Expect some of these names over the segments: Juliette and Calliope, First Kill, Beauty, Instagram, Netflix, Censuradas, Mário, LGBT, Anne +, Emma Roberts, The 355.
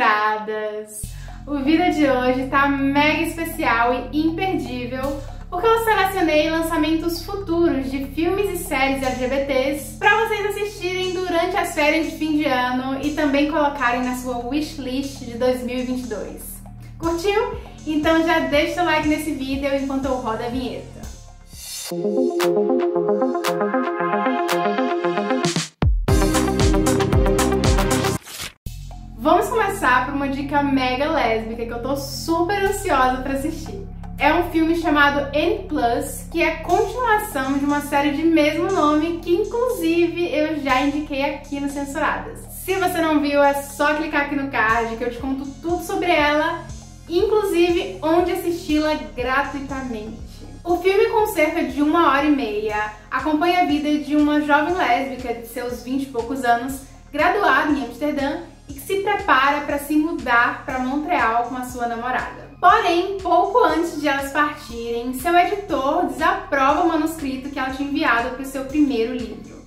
Censuradas! O vídeo de hoje tá mega especial e imperdível porque eu selecionei lançamentos futuros de filmes e séries LGBTs pra vocês assistirem durante as férias de fim de ano e também colocarem na sua wishlist de 2022. Curtiu? Então já deixa seu like nesse vídeo enquanto eu rodo a vinheta. Vamos começar por uma dica mega lésbica que eu tô super ansiosa pra assistir. É um filme chamado Anne +, que é a continuação de uma série de mesmo nome que inclusive eu já indiquei aqui no Censuradas. Se você não viu, é só clicar aqui no card que eu te conto tudo sobre ela, inclusive onde assisti-la gratuitamente. O filme, com cerca de 1h30, acompanha a vida de uma jovem lésbica de seus 20 e poucos anos, graduada em Amsterdã e que se prepara para se mudar para Montreal com a sua namorada. Porém, pouco antes de elas partirem, seu editor desaprova o manuscrito que ela tinha enviado para o seu primeiro livro.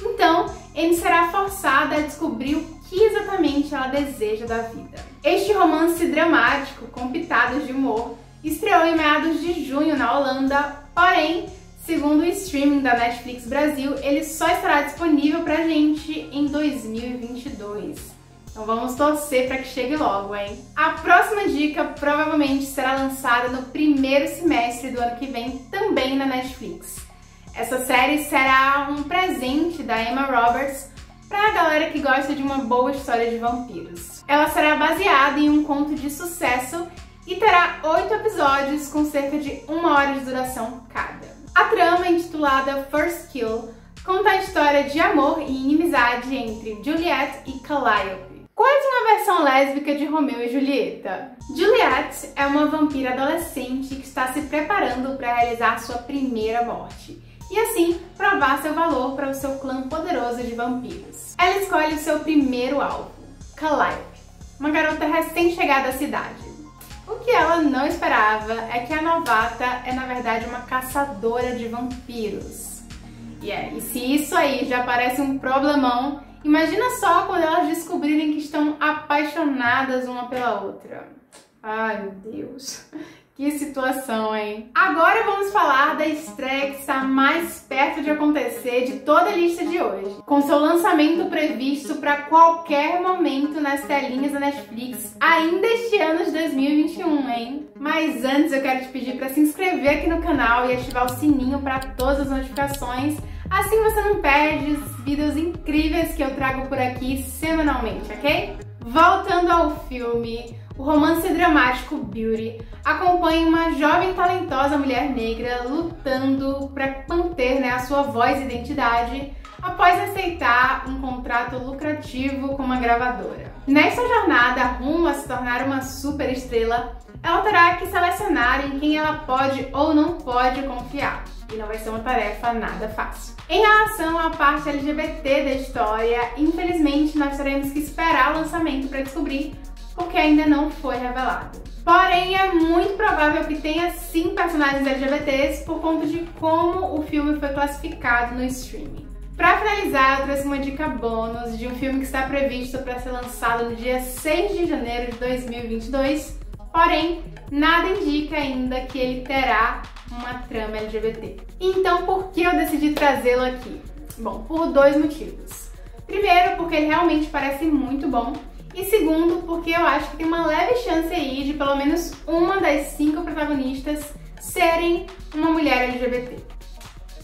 Então, ele será forçada a descobrir o que exatamente ela deseja da vida. Este romance dramático, com pitadas de humor, estreou em meados de junho na Holanda, porém, segundo o streaming da Netflix Brasil, ele só estará disponível pra gente em 2022. Então vamos torcer para que chegue logo, hein? A próxima dica provavelmente será lançada no primeiro semestre do ano que vem, também na Netflix. Essa série será um presente da Emma Roberts pra galera que gosta de uma boa história de vampiros. Ela será baseada em um conto de sucesso e terá 8 episódios com cerca de 1 hora de duração cada. A trama, intitulada First Kill, conta a história de amor e inimizade entre Juliet e Calliope. Quase uma versão lésbica de Romeu e Julieta. Juliet é uma vampira adolescente que está se preparando para realizar sua primeira morte e assim provar seu valor para o seu clã poderoso de vampiros. Ela escolhe o seu primeiro alvo, Calliope, uma garota recém-chegada à cidade. O que ela não esperava é que a novata é na verdade uma caçadora de vampiros. E se isso aí já parece um problemão, imagina só quando elas descobrirem que estão apaixonadas uma pela outra. Ai, meu Deus. Que situação, hein? Agora vamos falar da estreia que está mais perto de acontecer de toda a lista de hoje. Com seu lançamento previsto para qualquer momento nas telinhas da Netflix ainda este ano de 2021, hein? Mas antes eu quero te pedir para se inscrever aqui no canal e ativar o sininho para todas as notificações. Assim você não perde os vídeos incríveis que eu trago por aqui semanalmente, ok? Voltando ao filme, o romance dramático Beauty acompanha uma jovem talentosa mulher negra lutando para manter a sua voz e identidade após aceitar um contrato lucrativo com uma gravadora. Nessa jornada rumo a se tornar uma superestrela, ela terá que selecionar em quem ela pode ou não pode confiar. E não vai ser uma tarefa nada fácil. Em relação à parte LGBT da história, infelizmente nós teremos que esperar o lançamento para descobrir, porque ainda não foi revelado. Porém, é muito provável que tenha sim personagens LGBTs por conta de como o filme foi classificado no streaming. Para finalizar, eu trouxe uma dica bônus de um filme que está previsto para ser lançado no dia 6 de janeiro de 2022, porém, nada indica ainda que ele terá uma trama LGBT. Então, por que eu decidi trazê-lo aqui? Bom, por 2 motivos. Primeiro, porque ele realmente parece muito bom. E segundo, porque eu acho que tem uma leve chance aí de pelo menos uma das 5 protagonistas serem uma mulher LGBT.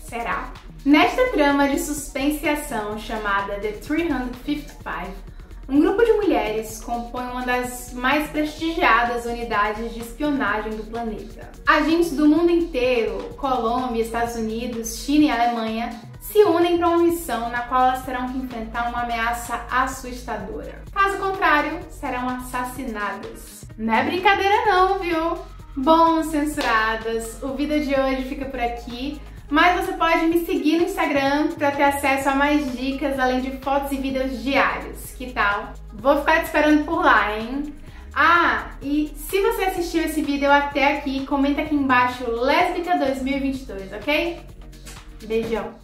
Será? Nesta trama de suspense e ação chamada The 355, um grupo de mulheres compõe uma das mais prestigiadas unidades de espionagem do planeta. Agentes do mundo inteiro, Colômbia, Estados Unidos, China e Alemanha, se unem para uma missão na qual elas terão que enfrentar uma ameaça assustadora. Caso contrário, serão assassinadas. Não é brincadeira não, viu? Bom, Censuradas, o vídeo de hoje fica por aqui. Mas você pode me seguir no Instagram para ter acesso a mais dicas, além de fotos e vídeos diários. Que tal? Vou ficar te esperando por lá, hein? Ah, e se você assistiu esse vídeo até aqui, comenta aqui embaixo Lésbica 2022, ok? Beijão!